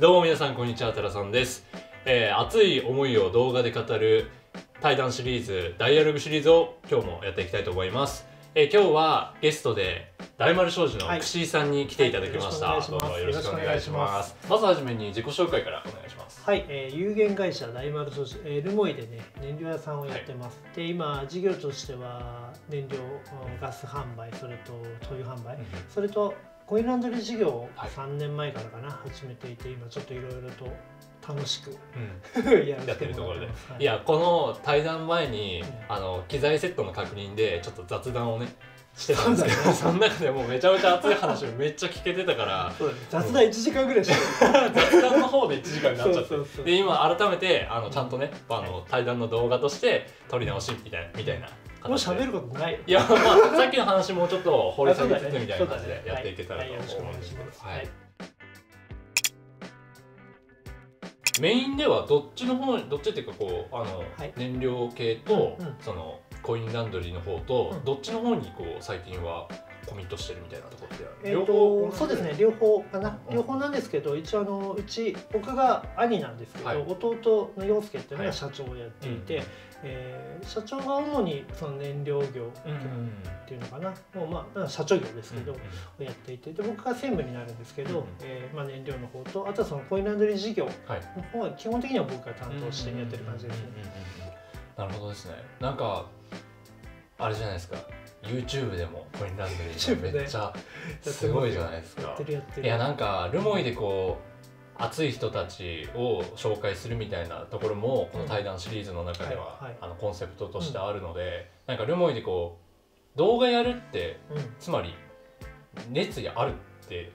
どうも皆さんこんにちは、たらさんです。熱い思いを動画で語る対談シリーズ、ダイアログシリーズを今日もやっていきたいと思います。今日はゲストで大丸商事の櫛井さんに来ていただきました。どうもよろしくお願いします。まずはじめに自己紹介からお願いします。はい、有限会社大丸商事、留萌でね、燃料屋さんをやってます。はい、で今事業としては燃料ガス販売、それと灯油販売、それとコインランドリー事業を3年前からかな、はい、始めていて、今ちょっといろいろと楽しく、やってるところで、いやこの対談前に、機材セットの確認でちょっと雑談をねしてたんですけど、その中でもうめちゃめちゃ熱い話めっちゃ聞けてたから、雑談1時間ぐらいして雑談の方で1時間になっちゃって、今改めてちゃんとね対談の動画として撮り直しみたいな。もう喋ることない。いや、まあさっきの話もうちょっと掘り下げつつみたいな感じでやっていけたらと思うんですけど、メインではどっちっていうか、こう燃料系とそのコインランドリーの方とどっちの方にこう最近はコミットしてるみたいなところってある？両方、そうですね、両方かな、両方なんですけど、一応うち僕が兄なんですけど、弟の陽介っていうのが社長をやっていて、社長が主にその燃料業っていうのかな、もうまあ社長業ですけどをやっていて、で僕が専務になるんですけど、まあ燃料の方と、あとはそのコインランドリー事業の方は基本的には僕が担当してやってる感じですね。なるほどですね。なんかあれじゃないですか、YouTube でもコインランドリーめっちゃすごいじゃないですか。いやなんか留萌でこう熱い人たちを紹介するみたいなところもこの対談シリーズの中ではコンセプトとしてあるので、なんか留萌でこう動画やるってつまり熱意あるって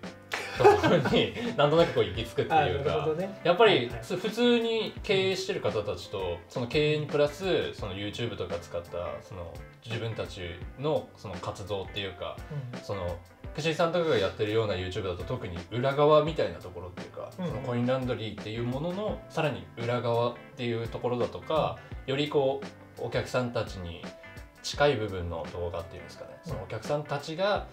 ところになんとなくこう行き着くっていうか、やっぱり普通に経営してる方たちと、その経営にプラスその YouTube とか使ったその自分たちのその活動っていうか、その櫛井さんとかがやってるような YouTube だと特に裏側みたいなところっていうか、そのコインランドリーっていうもののさらに裏側っていうところだとか、よりこうお客さんたちに近い部分の動画っていうんですかね、そのお客さんたちが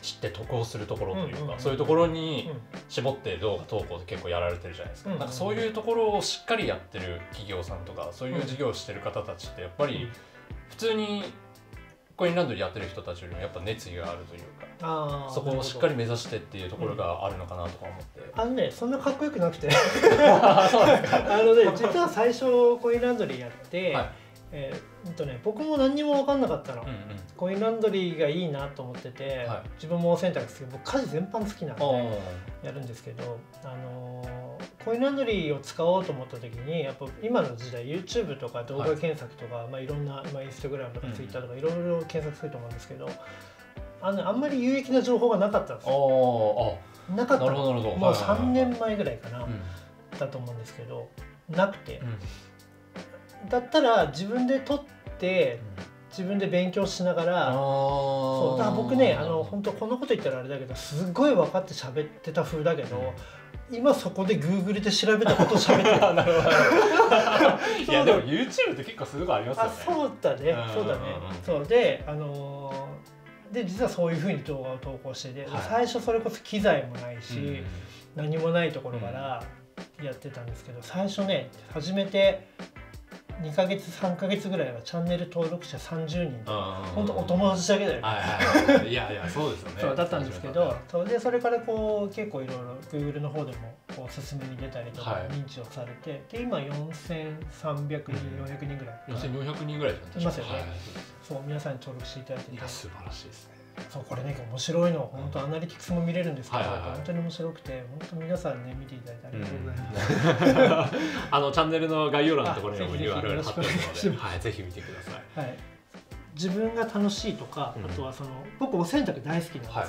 知って得をするところというか、そういうところに絞って動画投稿で結構やられてるじゃないですか。なんかそういうところをしっかりやってる企業さんとか、そういう事業をしてる方たちってやっぱり普通にコインランドリーやってる人たちよりもやっぱ熱意があるというか、そこをしっかり目指してっていうところがあるのかなとか思って。ね、そんなかっこよくなくて実は最初コインランドリーやって、はい、僕も何にも分かんなかったの。コインランドリーがいいなと思ってて、自分も選択する、僕家事全般好きなんでやるんですけど、コインランドリーを使おうと思った時に、やっぱ今の時代 YouTube とか動画検索とか、いろんなインスタグラムとか Twitter とかいろいろ検索すると思うんですけど、あんまり有益な情報がなかったんですよ。なかったの、もう3年前ぐらいかなだと思うんですけど、なくて。だったら自分で撮って自分で勉強しながら、そうだから僕ね、本当こんなこと言ったらあれだけど、すごい分かって喋ってた風だけど、今そこで Google で調べたことを喋ってた。なるほど。いやでも YouTube って結構すごいありますよね。あ、そうだね、そうだね。そうでで実はそういうふうに動画を投稿してて、最初それこそ機材もないし何もないところからやってたんですけど、最初ね、初めて2ヶ月3ヶ月ぐらいはチャンネル登録者30人と本当お友達だけだよね。いやいや、そうですよね。そうだったんですけど、それからこう結構いろいろ Google の方でもおすすめに出たりとか認知をされて、で今4300人400人ぐらい、4400人ぐらいいますよね。そう、皆さんに登録していただいて、いや素晴らしいですね。そうこれね、面白いの、本当アナリティクスも見れるんですけど、本当に面白くて、本当皆さんね見ていただいてありがとうございます。チャンネルの概要欄のところにも URL 貼ってますので、はい、ぜひ見てください。はい、自分が楽しいとか、あとはその僕お洗濯大好きなんですよ。はい、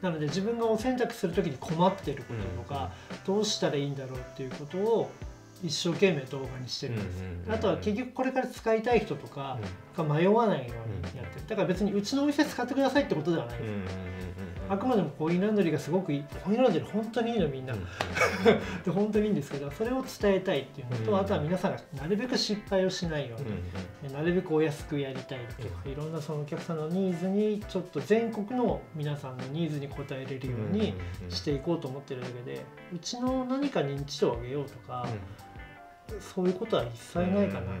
なので自分がお洗濯する時に困ってることとか、どうしたらいいんだろうっていうことを一生懸命動画にしてるんです。あとは結局これから使いたい人とか、が迷わないようにやってる。だから別にうちのお店使ってくださいってことではないです。あくまでもコインランドリーがすごくいい、コインランドリー本当にいいのみんなで本当にいいんですけど、それを伝えたいっていうのと、あとは皆さんがなるべく失敗をしないように、なるべくお安くやりたいっていうか、いろんなそのお客さんのニーズにちょっと全国の皆さんのニーズに応えれるようにしていこうと思ってるだけで、うちの何か認知度を上げようとか、そういうことは一切ないかな。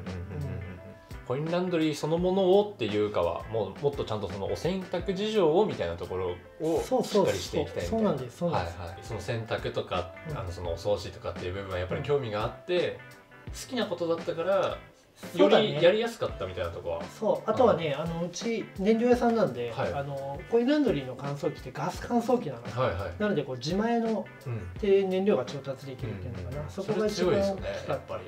コインランドリーそのものをっていうかは、もっとちゃんとそのお洗濯事情をみたいなところをしっかりしていきたいみたいな。その洗濯とか、そのお掃除とかっていう部分はやっぱり興味があって、うん、好きなことだったからよりやりやすかったみたいなとこは。そう、あとはね、うち燃料屋さんなんで、コインランドリーの乾燥機ってガス乾燥機なの。なのでこう自前ので燃料が調達できるっていうのかな。そこが一番大きかったり。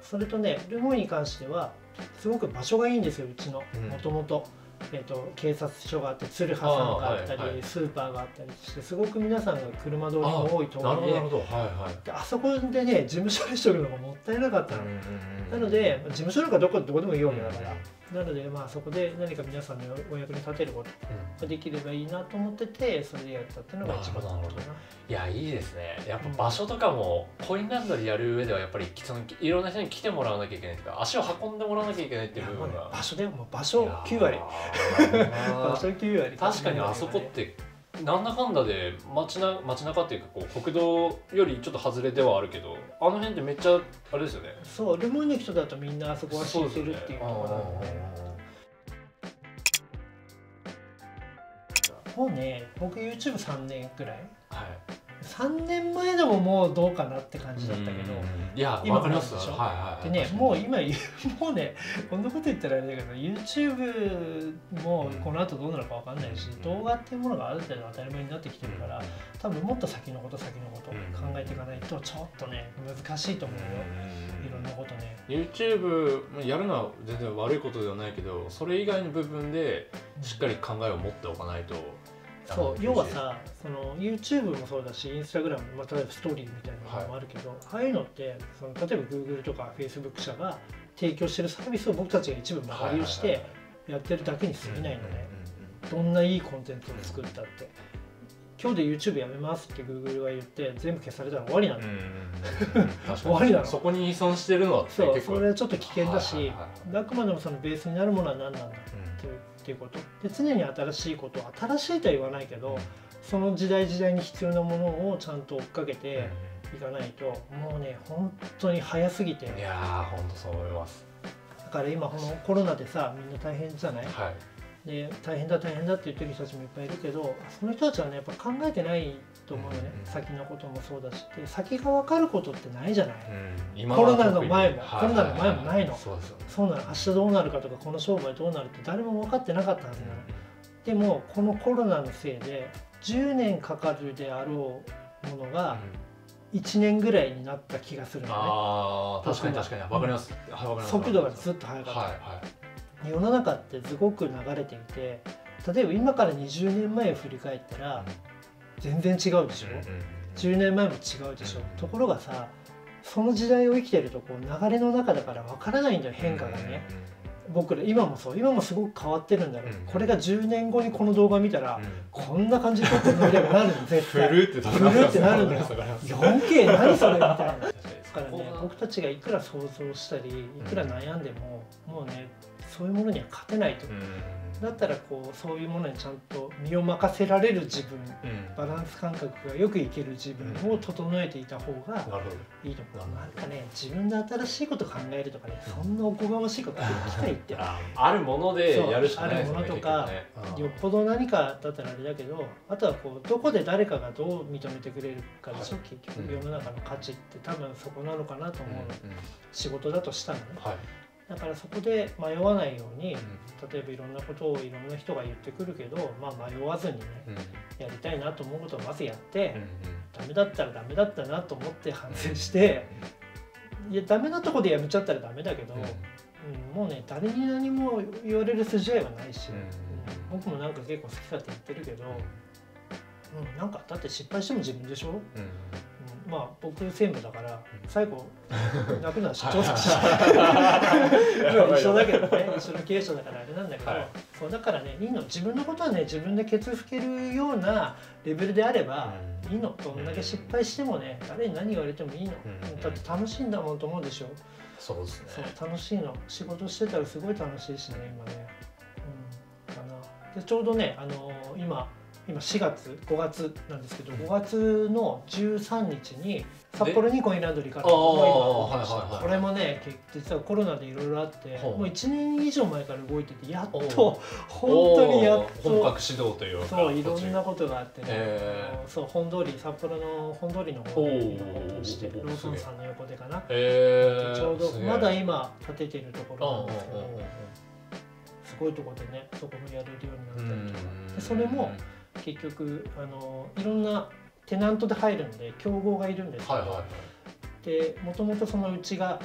それとね、ルモイに関してはすごく場所がいいんですよ。うちのもともと警察署があって、ツルハさんがあったり、スーパーがあったりして、すごく皆さんが車通りも多いところで、あそこでね事務処理しておくのがもったいなかったの。なので事務所なんかどこでもいいようだから、なのでそこで何か皆さんのお役に立てることができればいいなと思ってて、それでやったっていうのが一番なのかな。いや、いいですね。やっぱ場所とかもコインランドリーやる上ではやっぱりいろんな人に来てもらわなきゃいけないとか、足を運んでもらわなきゃいけないっていう部分が、場所でも場所9割、場所9割。確かにあそこってなんだかんだで街中っていうか、こう国道よりちょっと外れではあるけど、あの辺ってめっちゃあれですよね。そう、ルモイの人だとみんなあそこは知ってるっていうところなんで。もうね、僕 YouTube3 年くらい。はい。3年前でももうどうかなって感じだったけど、いや今分かりますでしょ。でね、もう今もうね、こんなこと言ったらあれだけど、 YouTube もこの後どうなるか分かんないし、動画っていうものがある程度当たり前になってきてるから、多分もっと先のこと考えていかないとちょっとね難しいと思うよ、いろんなことね。 YouTube やるのは全然悪いことではないけど、それ以外の部分でしっかり考えを持っておかないと。そう、要はさ、その YouTube もそうだし、Instagram、例えばストーリーみたいなのもあるけど、ああいうのってその例えば Google とか Facebook 社が提供してるサービスを僕たちが一部間借りをしてやってるだけに過ぎないので、どんないいコンテンツを作ったって、今日で YouTube やめますって Google が言って全部消されたら終わりなの。終わりなの。そこに依存してるのはそう、それはちょっと危険だし、あくまでもそのベースになるものは何なんだっていう。っていうことで、常に新しいことを、新しいとは言わないけど、その時代時代に必要なものをちゃんと追っかけていかないと、もうね本当に早すぎて。いやー、本当そう思います。だから今このコロナでさ、みんな大変じゃない、はい、で大変だって言ってる人たちもいっぱいいるけど、その人たちはねやっぱ考えてないと思うよね、先のこともそうだし、で先が分かることってないじゃない、コロナの前も、コロナの前もないの。そうなの、明日どうなるかとか、この商売どうなるって誰も分かってなかったはずなの。でもこのコロナのせいで10年かかるであろうものが1年ぐらいになった気がするのね。ああ、確かに確かに、分かります。速度がずっと速かった、世の中ってすごく流れていて、例えば今から20年前を振り返ったら、全然違うでしょ、10年前も違うでしょ、ところがさ、その時代を生きてるとこう流れの中だから分からないんだよ、変化がね。僕ら今もそう、今もすごく変わってるんだけど、これが10年後にこの動画見たら、こんな感じで撮ってるのみたいになるの、絶対ふるってなるんだよ。 4K 何それみたいな。だからね、僕たちがいくら想像したりいくら悩んでも、もうねそういうものには勝てないと。だったらこう、そういうものにちゃんと身を任せられる自分、バランス感覚がよくいける自分を整えていた方がいいと思う。なんかね、自分で新しいこと考えるとかね、そんなおこがましいことできないって。あるものでやるしかないですね。あるものとか、よっぽど何かだったらあれだけど、あとはこうどこで誰かがどう認めてくれるかでしょ、結局世の中の価値って多分そこなのかなと思うの、仕事だとしたらね。だからそこで迷わないように、例えばいろんなことをいろんな人が言ってくるけど、迷わずにね、やりたいなと思うことをまずやって、ダメだったらダメだったなと思って反省して、いやダメなとこでやめちゃったらダメだけど、もうね誰に何も言われる筋合いはないし、僕もなんか結構好き勝手言ってるけど、なんかだって失敗しても自分でしょ。まあ僕専務だから最後泣くのは社長だし一緒だけどね、一緒の経営者だからあれなんだけど、はい、そうだからねいいの、自分のことはね自分でケツ拭けるようなレベルであればいいの、どんだけ失敗してもね誰に何言われてもいいの、だって楽しいんだもんと思うでしょ。そうですね、そう楽しいの、仕事してたらすごい楽しいしね今ね、うん、かな。でちょうどね今4月5月なんですけど、5月の13日に札幌にコインランドリーからもう今これもね実はコロナでいろいろあってもう1年以上前から動いてて、やっと本当にやっと本格始動というか、そういろんなことがあってね、そう本通り、札幌の本通りの方にして、ローソンさんの横でかな、ちょうどまだ今建ててるところなんですけど、すごいとこでねそこもやれるようになったりとか、それも結局いろんなテナントで入るので競合がいるんですけど、もともとそのうちが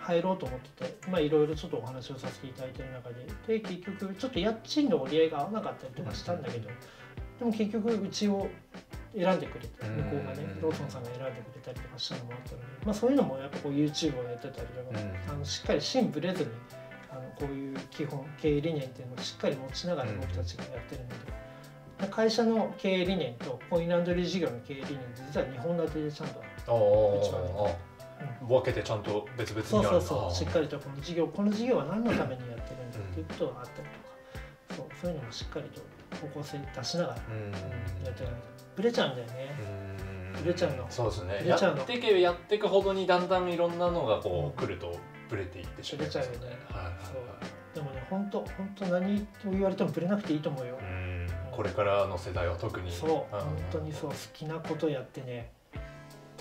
入ろうと思ってて、まあいろいろちょっとお話をさせていただいてる中で、結局ちょっと家賃の折り合いが合わなかったりとかしたんだけど、でも結局うちを選んでくれて、向こうがねローソンさんが選んでくれたりとかしたのもあったので、まあそういうのもやっぱこう YouTube をやってたりとか、しっかり芯ぶれずにこういう基本経営理念っていうのをしっかり持ちながら僕たちがやってるので。会社の経営理念とコインランドリー事業の経営理念って実は2本立てでちゃんと分けてちゃんと別々にやる、そうしっかりとこの事業は何のためにやってるんだっていうことがあったりとか、そういうのもしっかりと方向性出しながらやってる。ブレちゃうんだよね、ブレちゃうの。そうですね、やっていけばやっていくほどにだんだんいろんなのがこう来るとブレていってしまう。ブレちゃうよね。でもね本当何を言われてもブレなくていいと思うよ。これからの世代は特にそう、本当にそう、好きなことやってね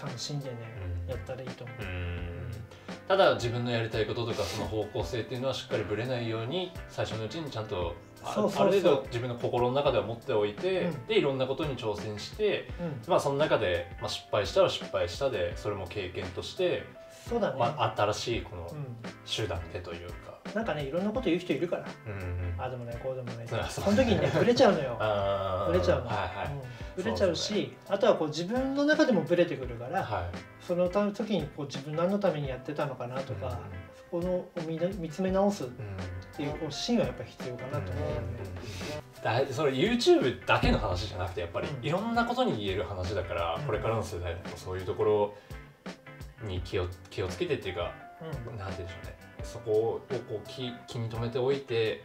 楽しんでね、やったらいいと思う。ただ自分のやりたいこととかその方向性っていうのはしっかりぶれないように最初のうちにちゃんとある程度自分の心の中では持っておいて、でいろんなことに挑戦して、まあその中で、まあ、失敗したら失敗したでそれも経験として。そうだね、まあ新しいこの手段でというか、なんかねいろんなこと言う人いるから、あでもねこうでもない、その時にねブレちゃうのよ、ブレちゃうの、ブレちゃうし、あとはこう自分の中でもブレてくるから、その時にこう自分何のためにやってたのかなとか、そこを見つめ直すっていうシーンはやっぱり必要かなと思うよね。それ YouTube だけの話じゃなくてやっぱりいろんなことに言える話だから、これからの世代もそういうところをに気をつけてっていうか、なんて言うんでしょうね、そこをこう気に留めておいて、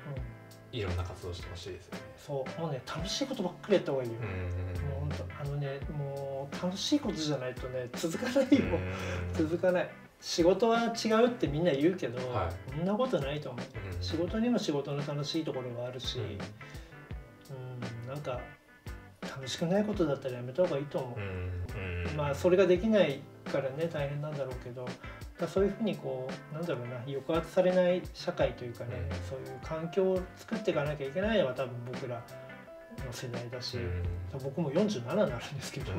いろんな活動してほしいですよね。そうもうね楽しいことばっかりやった方がいいよ。もう本当ねもう楽しいことじゃないとね続かないよ、続かない。仕事は違うってみんな言うけど、そんなことないと思う。仕事にも仕事の楽しいところがあるし、なんか楽しくないことだったらやめた方がいいと思う。まあそれができないからね大変なんだろうけど、そういうふうにこうなんだろうな、抑圧されない社会というかね、そういう環境を作っていかなきゃいけないのは多分僕らの世代だし、僕も47になるんですけど、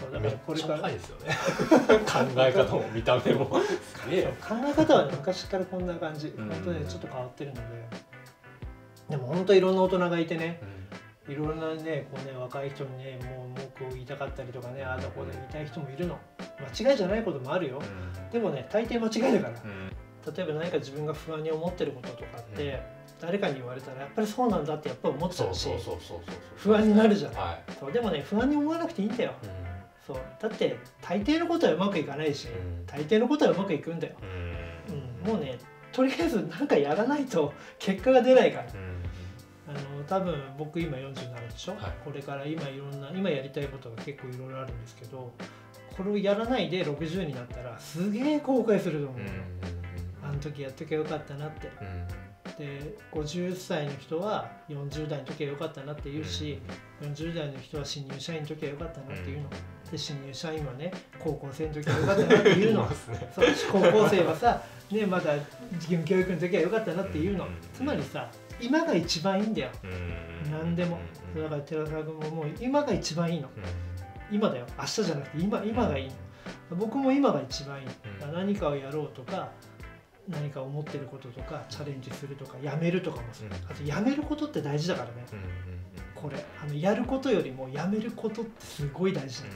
そうだからこれからですよね考え方も見た目も考え方はね昔からこんな感じ、本当にちょっと変わってるので、でも本当いろんな大人がいてね、いろんなねこうね若い人にねもう文句を言いたかったりとかね、ああだこうだ言いたい人もいるの。間違いじゃないこともあるよ、でもね大抵間違いだから、例えば何か自分が不安に思ってることとかって、誰かに言われたらやっぱりそうなんだってやっぱり思っちゃうし不安になるじゃない、そうでもね不安に思わなくていいんだよ、そうだって大抵のことはうまくいかないし、大抵のことはうまくいくんだよ、もうねとりあえず何かやらないと結果が出ないから、多分僕今47でしょ、これから今やりたいことが結構いろいろあるんですけど、これをやらないで60になったらすげえ後悔すると思う、あの時やっときゃよかったなって、で50歳の人は40代の時はよかったなって言うし、40代の人は新入社員の時はよかったなって言うの、で新入社員はね高校生の時はよかったなって言うの高校生はさ、ね、まだ義務教育の時はよかったなって言うの、つまりさ今が一番いいんだよ、何でも。だから寺澤君ももう今が一番いいの、今だよ、明日じゃなくて今がいい、僕も今が一番いい、何かをやろうとか何か思ってることとかチャレンジするとかやめるとかもする、あとやめることって大事だからね、これやることよりもやめることってすごい大事だ、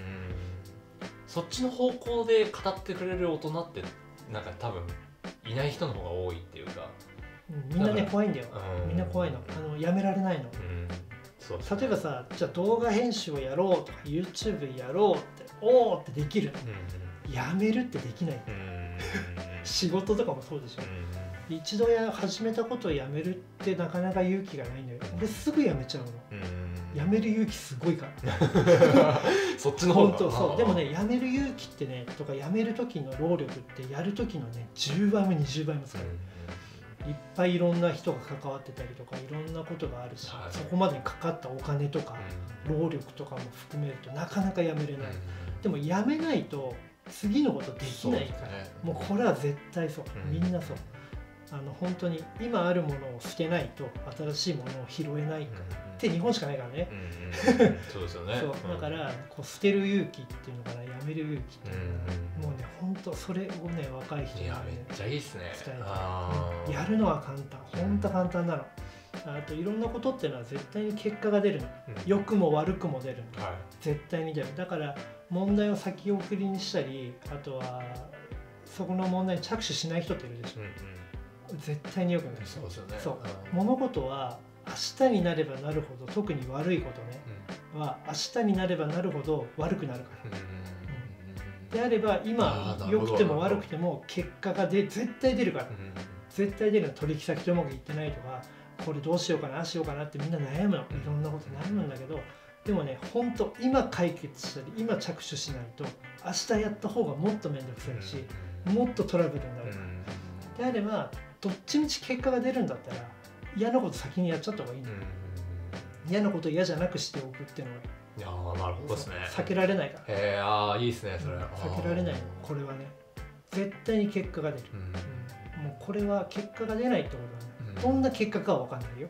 そっちの方向で語ってくれる大人ってなんか多分いない人の方が多いっていうか、みんなね怖いんだよ、みんな怖いの、やめられないの、そうですね、例えばさ、じゃあ動画編集をやろうとか YouTube やろうっておーってできる、やめるってできない、仕事とかもそうでしょ、一度や始めたことをやめるってなかなか勇気がないのよ。ですぐやめちゃうの、やめる勇気すごいからそっちの方がそう。でもね、やめる勇気ってねとかやめる時の労力ってやる時のね10倍も20倍も使う、いっぱいいろんな人が関わってたりとかいろんなことがあるし、はい、そこまでにかかったお金とか、労力とかも含めるとなかなかやめれない、でもやめないと次のことできないから、もうこれは絶対そう、みんなそう、本当に今あるものを捨てないと新しいものを拾えないって日本しかないからね、そうですよね、だからこう捨てる勇気っていうのかな、やめる勇気っていうのかな、もうね本当それをね若い人にねめっちゃいいっすね、伝えてやるのは簡単、本当簡単なの。あといろんなことっていうのは絶対に結果が出るの、良くも悪くも出るの、絶対に出る。だから問題を先送りにしたり、あとはそこの問題に着手しない人っているでしょ、絶対に良くない。そうですよね。そう、物事は明日になればなるほど、特に悪いことね、は明日になればなるほど悪くなるから。であれば今良くても悪くても結果が絶対出るから。絶対出るの。取引先とうまくいってないとか、これどうしようかな、ああしようかなってみんな悩むの。いろんなこと悩むんだけど、でもね本当今解決したり今着手しないと明日やった方がもっと面倒くさいし、もっとトラブルになるから。であればどっちみち結果が出るんだったら嫌なこと先にやっちゃった方がいいんだよ、嫌なこと嫌じゃなくしておくっていうのは、いやーなるほどですね、避けられないから、へえ、ああいいですね、それ避けられないの、これはね絶対に結果が出る、もうこれは結果が出ないってことはね、どんな結果かは分かんないよ、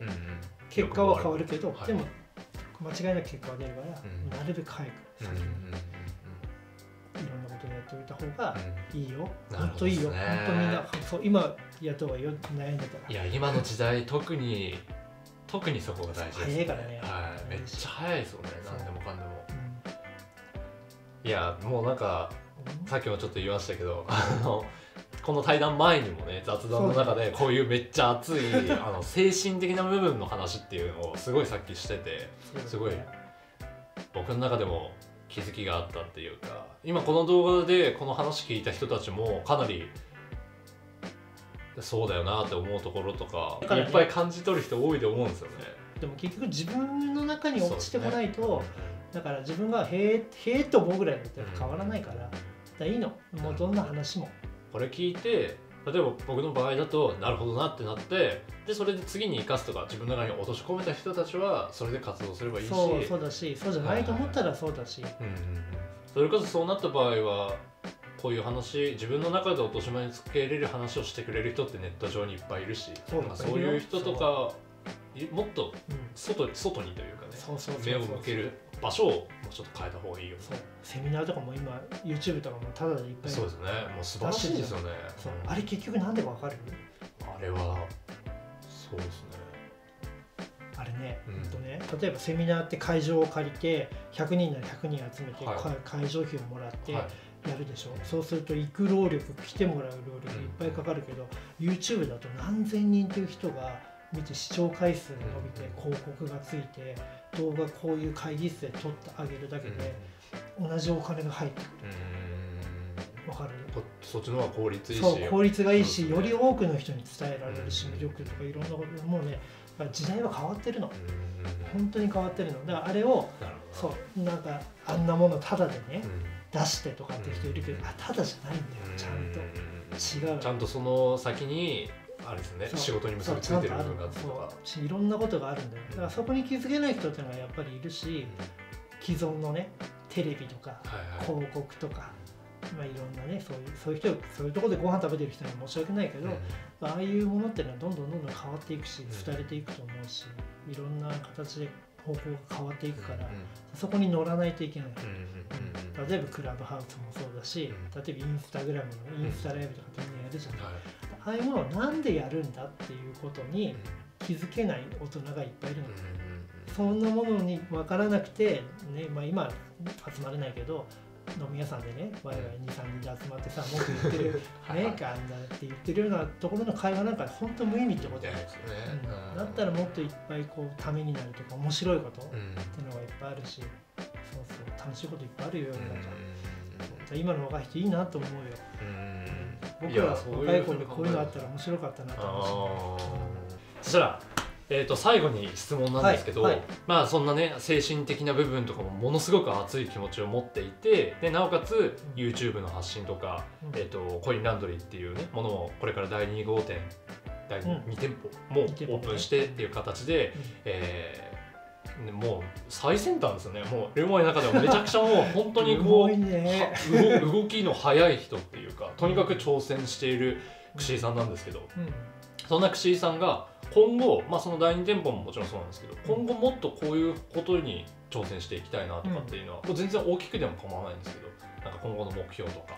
結果は変わるけど、でも間違いなく結果が出るからなるべく早く先にいろんなことをやっておいた方がいいよ、本当いいよ、本当みんなそう今やった方がいいよ、悩んでたら、いや今の時代特にそこが大事ですね、早いからね、はい、めっちゃ早いですよね、何でもかんでも、いやもうなんかさっきもちょっと言いましたけど、この対談前にもね雑談の中でこういうめっちゃ熱い精神的な部分の話っていうのをすごいさっきしてて、すごい僕の中でも気づきがあったっていうか、今この動画でこの話聞いた人たちもかなりそうだよなって思うところとか、いっぱい感じ取る人多いと思うんですよね。でも結局自分の中に落ちてこないと、だから自分が「へえ」へえと思うぐらいだったら変わらないから、だからいいの、もうどんな話も。これ聞いて、例えば僕の場合だとなるほどなってなって、でそれで次に生かすとか自分の中に落とし込めた人たちはそれで活動すればいいし、そうだし、そうじゃないと思ったらそうだし、それこそそうなった場合はこういう話、自分の中で落とし前につけれる話をしてくれる人ってネット上にいっぱいいるし、そういう人とかもっと外にというかね、目を向ける場所をもうちょっと変えた方がいいよね。セミナーとかも今 YouTube とかもただでいっぱい、そうですね、もう素晴らしいですよね。あれ結局なんでかわかる？あれはそうですね、あれね、例えばセミナーって会場を借りて100人なら100人集めて会場費をもらってやるでしょ。そうすると行く労力、来てもらう労力いっぱいかかるけど、 YouTube だと何千人という人が見て視聴回数が伸びて広告がついて動画こういう会議室で撮ってあげるだけで同じお金が入ってくる。わかる？そっちの方が効率いいし、そう効率がいいし、より多くの人に伝えられるし、魅力とかいろんなこともうね時代は変わってるの、本当に変わってるのだから、あれをそうなんかあんなものただでね出してとかって人いるけど、あただじゃないんだよ、ちゃんと違う、ちゃんとその先にあれですね、仕事に結びついてる部分があるとか、いろんなことがあるんだよ。だからそこに気づけない人っていうのがやっぱりいるし、既存のねテレビとか広告とか、まあいろんなねそういう人、そういうところでご飯食べてる人には申し訳ないけど、ああいうものっていうのはどんどん変わっていくし、廃れていくと思うし、いろんな形で方向が変わっていくから、そこに乗らないといけない。例えばクラブハウスもそうだし、例えばインスタグラムのインスタライブとかみんなやるじゃない。ああいうものをなんでやるんだっていうことに気づけない大人がいっぱいいるので、そんなものに分からなくて、ねまあ、今集まれないけど飲み屋さんでね、我々2、3人で集まってさ、文句言ってる、メーカーなんだって言ってるようなところの会話なんか本当無意味ってことじゃないですよね。だったらもっといっぱいこうためになるとか面白いことっていうのがいっぱいあるし、そうそう楽しいこといっぱいあるよ。なんか今の若い人いいなと思うよ。僕ら若い頃にこういうのあったら面白かったなと思う。そしたら最後に質問なんですけど、まあそんなね精神的な部分とかもものすごく熱い気持ちを持っていて、でなおかつ YouTube の発信とか、コインランドリーっていうねものをこれから第2号店第2店舗もオープンしてっていう形で、もう最先端ですよね。もうルモイの中でもめちゃくちゃもう本当にこう動きの速い人っていうか、とにかく挑戦している串井さんなんですけど、そんな串井さんが今後、まあ、その第2店舗ももちろんそうなんですけど、今後もっとこういうことに挑戦していきたいなとかっていうのは、もう全然大きくでも構わないんですけど、なんか今後の目標とか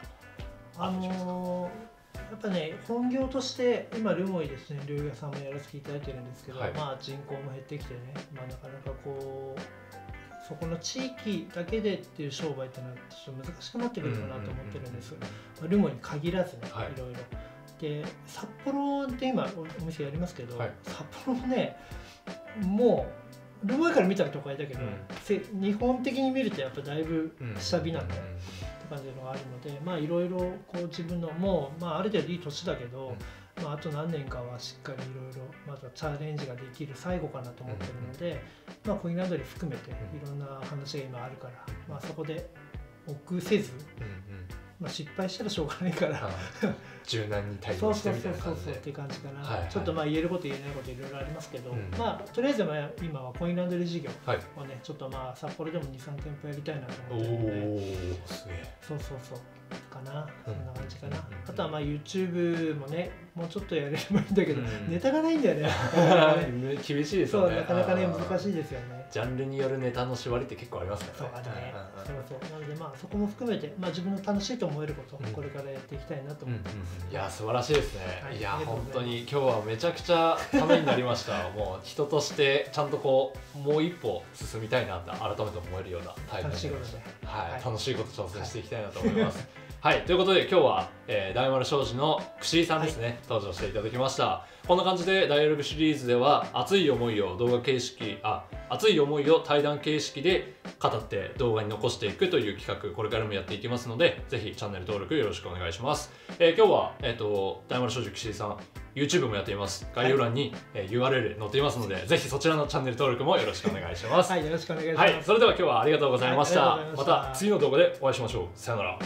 やっぱね、本業として今ルモイですね、料理屋さんもやらせていただいてるんですけど、はい、まあ人口も減ってきてね、まあ、なかなかこうそこの地域だけでっていう商売ってのはちょっと難しくなってくるかなと思ってるんです。ルモイに限らずね、いろいろ。で札幌で今お店やりますけど、札幌もねもうルモイから見たら都会だけど、日本的に見るとやっぱだいぶ下火なんだよって感じのがあるので、まあいろいろこう自分のもう、ある程度いい年だけど、あと何年かはしっかりいろいろまずはチャレンジができる最後かなと思ってるので、コインランドリー含めていろんな話が今あるから、まあそこで臆せず。まあ失敗したらしょうがないから柔軟に対応してみたいな感じっていう感じかな。はい、はい、ちょっとまあ言えること言えないこといろいろありますけど、まあとりあえず今はコインランドリー事業をね、ちょっとまあ札幌でも 2,3 店舗やりたいなと思ってるので、そうそうそうかな、そんな感じかな。あとはまあ YouTube もねもうちょっとやれればいいんだけど、ネタがないんだよね。厳しいですよね。なかなかね難しいですよね。ジャンルによるネタの縛りって結構ありますね。そうあるね。そうそう。なのでまあそこも含めてまあ自分の楽しいと思えることをこれからやっていきたいなと思ってます。いや素晴らしいですね。いや本当に今日はめちゃくちゃためになりました。もう人としてちゃんとこうもう一歩進みたいなって改めて思えるようなタイプで、はい楽しいこと挑戦していきたいなと思います。はい、ということで今日は、大丸商事の串井さんですね、登場していただきました。こんな感じでダイアログシリーズでは熱い思いを対談形式で語って動画に残していくという企画、これからもやっていきますので、ぜひチャンネル登録よろしくお願いします。今日は、大丸商事串井さん YouTube もやっています。概要欄に、URL 載っていますので、ぜひそちらのチャンネル登録もよろしくお願いします。はい、よろしくお願いします。はい、それでは今日はありがとうございました。また次の動画でお会いしましょう。さよなら。